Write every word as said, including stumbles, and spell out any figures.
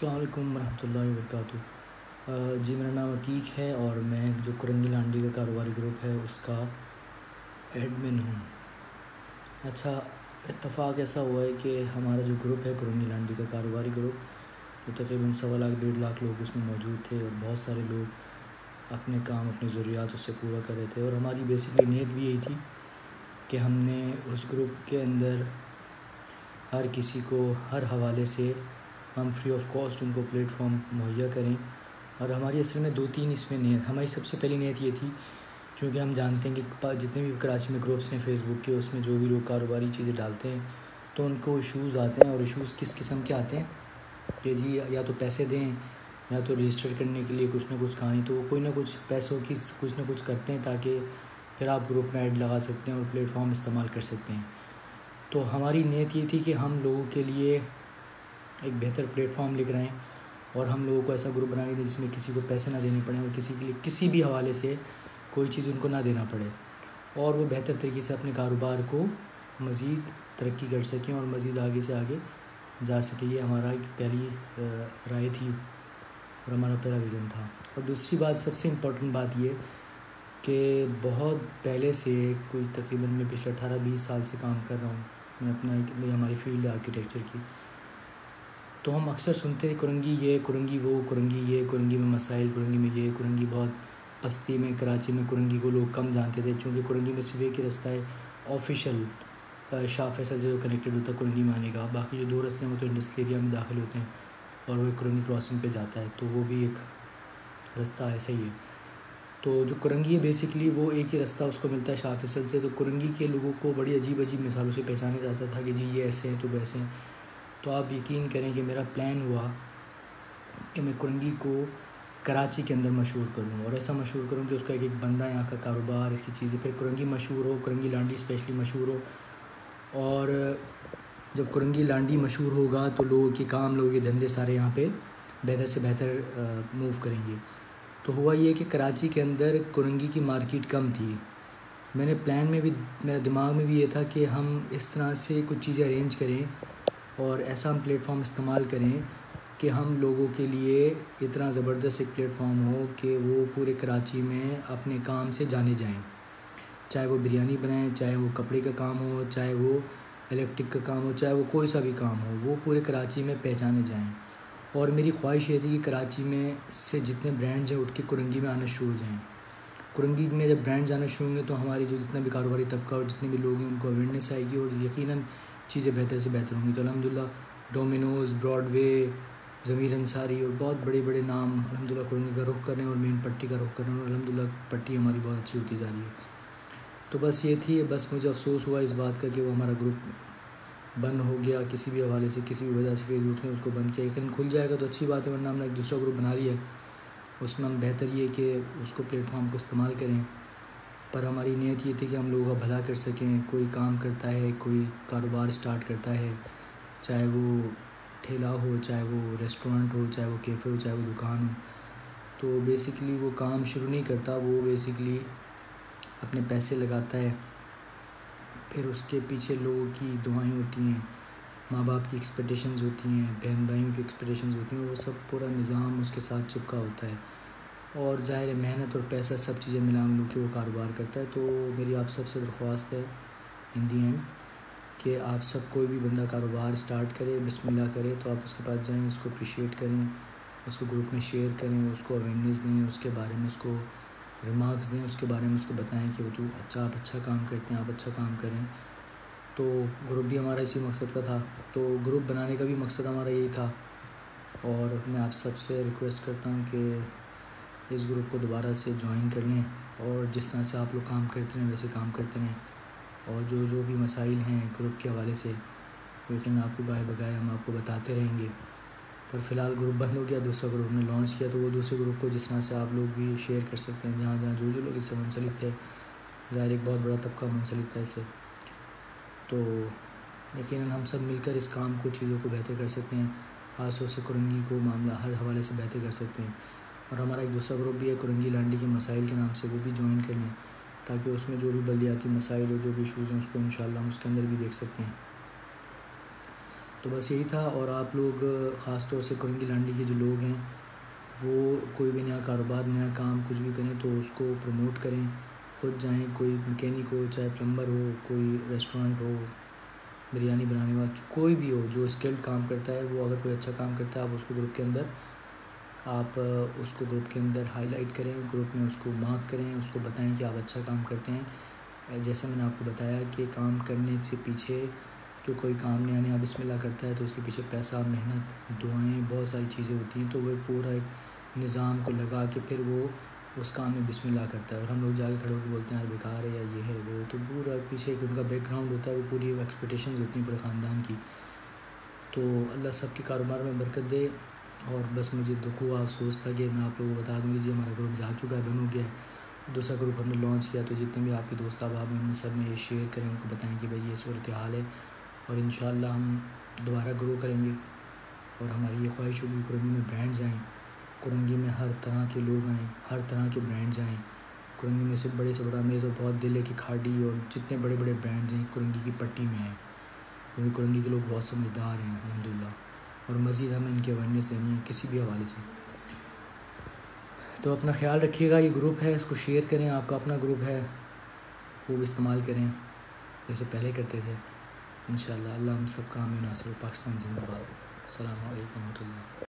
अस्सलाम वालेकुम रहमतुल्लाहि व बरकातहू। जी मेरा नाम अतीक है और मैं जो कुरंगी लांडी का कारोबारी ग्रुप है उसका एडमिन हूँ। अच्छा, इत्तफाक ऐसा हुआ है कि हमारा जो ग्रुप है कुरंगी लांडी का कारोबारी ग्रुप वो तकरीबन सवा लाख डेढ़ लाख लोग उसमें मौजूद थे और बहुत सारे लोग अपने काम अपनी ज़रूरियात उससे पूरा कर रहे थे। और हमारी बेसिकली नीयत भी यही थी कि हमने उस ग्रुप के अंदर हर किसी को हर हवाले से हम फ्री ऑफ कॉस्ट उनको प्लेटफॉर्म मुहैया करें। और हमारी असल में दो तीन इसमें नीयत, हमारी सबसे पहली नीयत ये थी क्योंकि हम जानते हैं कि जितने भी कराची में ग्रुप्स हैं फेसबुक के, उसमें जो भी लोग कारोबारी चीज़ें डालते हैं तो उनको इशूज़ आते हैं। और इशूज़ किस किस्म के आते हैं कि जी या तो पैसे दें या तो रजिस्टर करने के लिए कुछ ना कुछ कहानी, तो वो कोई ना कुछ पैसों की कुछ ना कुछ करते हैं ताकि फिर आप ग्रुप में ऐड लगा सकते हैं और प्लेटफॉर्म इस्तेमाल कर सकते हैं। तो हमारी नीयत ये थी कि हम लोगों के लिए एक बेहतर प्लेटफॉर्म लिख रहे हैं और हम लोगों को ऐसा ग्रुप बनाने दें जिसमें किसी को पैसे ना देने पड़े और किसी के लिए किसी भी हवाले से कोई चीज़ उनको ना देना पड़े और वो बेहतर तरीके से अपने कारोबार को मज़ीद तरक्की कर सकें और मज़ीद आगे से आगे जा सकें। ये हमारा एक पहली राय थी और हमारा पहला विज़न था। और दूसरी बात, सबसे इम्पोर्टेंट बात ये कि बहुत पहले से कोई तकरीबन मैं पिछले अठारह बीस साल से काम कर रहा हूँ मैं अपना एक हमारी फील्ड आर्किटेक्चर की, तो हम अक्सर सुनते हैं कुरंगी ये कुरंगी वो कुरंगी ये कुरंगी में मसाइल कुरंगी में ये कुरंगी बहुत पस्ती में कराची में कुरंगी को लोग कम जानते थे क्योंकि कुरंगी में सिर्फ एक ही रास्ता है ऑफिशियल शाह फैसल से जो कनेक्टेड होता है कुरंगी में आने का, बाकी जो दो रास्ते हैं वो तो इंडस्ट्रियल एरिया में दाखिल होते हैं और वो कुरंगी क्रॉसिंग पे जाता है, तो वो भी एक रास्ता ऐसा ही है। तो जो कुरंगी है बेसिकली वो एक ही रास्ता उसको मिलता है शाह फैसल से, तो कुरंगी के लोगों को बड़ी अजीब अजीब मिसालों से पहचाना जाता था कि जी ये ऐसे हैं तो वैसे हैं। तो आप यकीन करें कि मेरा प्लान हुआ कि मैं कुरंगी को कराची के अंदर मशहूर करूं और ऐसा मशहूर करूं कि उसका एक एक बंदा यहाँ का कारोबार इसकी चीज़ें फिर कुरंगी मशहूर हो, कुरंगी लांडी स्पेशली मशहूर हो। और जब कुरंगी लांडी मशहूर होगा तो लोगों के काम लोगों के धंधे सारे यहाँ पे बेहतर से बेहतर मूव करेंगे। तो हुआ ये कि कराची के अंदर कुरंगी की मार्केट कम थी। मैंने प्लान में भी, मेरा दिमाग में भी ये था कि हम इस तरह से कुछ चीज़ें अरेंज करें और ऐसा हम प्लेटफॉर्म इस्तेमाल करें कि हम लोगों के लिए इतना ज़बरदस्त एक प्लेटफॉर्म हो कि वो पूरे कराची में अपने काम से जाने जाएं, चाहे वो बिरयानी बनाएं, चाहे वो कपड़े का काम हो, चाहे वो इलेक्ट्रिक का काम हो, चाहे वो कोई सा भी काम हो, वो पूरे कराची में पहचाने जाएं। और मेरी ख्वाहिश ये थी कि कराची में से जितने ब्रांड्स हैं उठ के कुरंगी में आना शुरू हो जाएँ। कुरंगी में जब ब्रांड्स आना शुरू होंगे तो हमारे जो जितना भी कारोबारी तबका और जितने भी लोग हैं उनको अवेयरनेस आएगी और यकीनन चीज़ें बेहतर से बेहतर होंगी। तो अल्हम्दुलिल्लाह डोमिनोज़, ब्रॉडवे, ज़मीर अंसारी और बहुत बड़े बड़े नाम अल्हम्दुलिल्लाह कुरंगी का रुख कर रहे हैं और मेन पट्टी का रुख कर रहे हैं और अल्हम्दुलिल्लाह पट्टी हमारी बहुत अच्छी होती जा रही है। तो बस ये थी, बस मुझे अफसोस हुआ इस बात का कि वो हमारा ग्रुप बंद हो गया किसी भी हवाले से, किसी भी वजह से फेसबुक ने उसको बंद किया। लेकिन खुल जाएगा तो अच्छी बात है, वरना हमने एक दूसरा ग्रुप बना लिया उसमें हम बेहतर ये कि उसको प्लेटफॉर्म को इस्तेमाल करें। पर हमारी नीयत ये थी कि हम लोगों का भला कर सकें। कोई काम करता है, कोई कारोबार स्टार्ट करता है, चाहे वो ठेला हो, चाहे वो रेस्टोरेंट हो, चाहे वो कैफ़े हो, चाहे वो दुकान हो, तो बेसिकली वो काम शुरू नहीं करता, वो बेसिकली अपने पैसे लगाता है, फिर उसके पीछे लोगों की दुआएं होती हैं, माँ बाप की एक्सपेक्टेशंस होती हैं, बहन भाइयों की एक्सपेक्टेशंस होती हैं, वो सब पूरा निज़ाम उसके साथ चिपका होता है और ज़ाहिर मेहनत और पैसा सब चीज़ें मिला मिलू के वो कारोबार करता है। तो मेरी आप सबसे दरख्वास्त है इन दी एंड कि आप सब कोई भी बंदा कारोबार स्टार्ट करे, बिस्मिल्लाह करे, तो आप उसके पास जाएं, उसको अप्रिशिएट करें, उसको ग्रुप में शेयर करें, उसको अवेयरनेस दें, उसके बारे में उसको रिमार्क्स दें, उसके बारे में उसको बताएँ कि वो तो अच्छा आप अच्छा काम करते हैं, आप अच्छा काम करें। तो ग्रुप भी हमारा इसी मकसद का था, तो ग्रुप बनाने का भी मकसद हमारा यही था। और मैं आप सबसे रिक्वेस्ट करता हूँ कि इस ग्रुप को दोबारा से ज्वाइन कर लें और जिस तरह से आप लोग काम करते रहें वैसे काम करते रहें और जो जो भी मसाइल हैं ग्रुप के हवाले से लेकिन आपको गाय बगाए हम आपको बताते रहेंगे। पर फिलहाल ग्रुप बंद हो गया, दूसरा ग्रुप हमने लॉन्च किया, तो वो दूसरे ग्रुप को जिस तरह से आप लोग भी शेयर कर सकते हैं जहाँ जहाँ जो जो लोग इससे मुंसलिक थे, ज़ाहिर एक बहुत बड़ा तबका मुंसलिक था इससे, तो यकीनन हम सब मिलकर इस काम को चीज़ों को बेहतर कर सकते हैं, ख़ास तौर से कुरंगी को मामला हर हवाले से बेहतर कर सकते हैं। और हमारा एक दूसरा ग्रुप भी है कुरंगी लांडी के मसाइल के नाम से, वो भी ज्वाइन कर लें ताकि उसमें जो भी बल्दियाती मसाइल और जो भी इशूज़ हैं उसको इंशाल्लाह हम उसके अंदर भी देख सकते हैं। तो बस यही था। और आप लोग ख़ास तौर से कुरुंगी लांडी के जो लोग हैं वो कोई भी नया कारोबार, नया काम कुछ भी करें तो उसको प्रमोट करें, खुद जाएं, कोई मैकेनिक हो, चाहे प्लम्बर हो, कोई रेस्टोरेंट हो, बिरयानी बनाने वाला कोई भी हो जो स्किल्ड काम करता है, वो अगर कोई अच्छा काम करता है आप उसको ग्रुप के अंदर आप उसको ग्रुप के अंदर हाईलाइट करें, ग्रुप में उसको मार्क करें, उसको बताएं कि आप अच्छा काम करते हैं। जैसे मैंने आपको बताया कि काम करने से पीछे जो कोई काम नहीं आने आप बिस्मिल्लाह करता है तो उसके पीछे पैसा, मेहनत, दुआएं, बहुत सारी चीज़ें होती हैं। तो वो पूरा एक निज़ाम को लगा के फिर वो उस काम में बिस्मिल्लाह करता है और हम लोग जाके खड़े होकर बोलते हैं यार बेकार है या ये है वो, तो पूरा पीछे एक उनका बैकग्राउंड होता है, वो पूरी एक्सपेक्टेशन होती हैं पूरे ख़ानदान की। तो अल्लाह सब के कारोबार में बरकत दे। और बस मुझे दुख हुआ, अफसोस था कि मैं आप लोगों को बता दूँ कि जी हमारा ग्रुप जा चुका है, बन गया है, दूसरा ग्रुप हमने लॉन्च किया। तो जितने भी आपके दोस्त आप हमने सब में ये शेयर करें, उनको बताएं कि भाई ये सूरत हाल है और इंशाल्लाह हम दोबारा ग्रो करेंगे। और हमारी ये ख्वाहिश होगी कुरुंगी में ब्रांड्स आएँ, कुरुंगी में हर तरह के लोग आएँ, हर तरह के ब्रांड्स आएँ। कुरुंगी में से बड़े से बड़ा मेज़ और बहुत दिले की खाड़ी और जितने बड़े बड़े ब्रांड्स हैं कुरुंगी की पट्टी में हैं, क्योंकि कुरुंगी के लोग बहुत समझदार हैं अल्हम्दुलिल्लाह। और मज़ीद हमें इनकी अवेयरनेस देनी है किसी भी हवाले से। तो अपना ख्याल रखिएगा, ये ग्रुप है इसको शेयर करें, आपका अपना ग्रुप है खूब इस्तेमाल करें जैसे पहले करते थे। इंशाल्लाह अल्लाह हम सब काम में नासिर। पाकिस्तान जिंदाबाद। अस्सलाम वालेकुम।